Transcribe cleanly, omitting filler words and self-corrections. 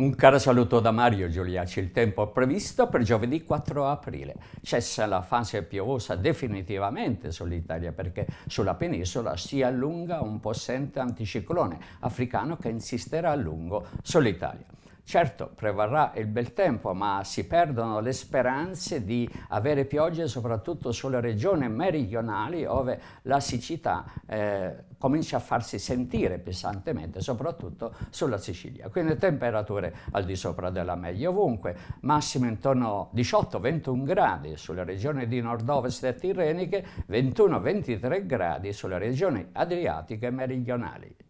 Un caro saluto da Mario Giuliacci. Il tempo previsto per giovedì 4 aprile. Cessa la fase piovosa definitivamente sull'Italia perché sulla penisola si allunga un possente anticiclone africano che insisterà a lungo sull'Italia. Certo, prevarrà il bel tempo, ma si perdono le speranze di avere piogge soprattutto sulle regioni meridionali, dove la siccità comincia a farsi sentire pesantemente, soprattutto sulla Sicilia. Quindi temperature al di sopra della media ovunque, massime intorno 18-21 gradi sulle regioni di nord-ovest e tirreniche, 21-23 gradi sulle regioni adriatiche meridionali.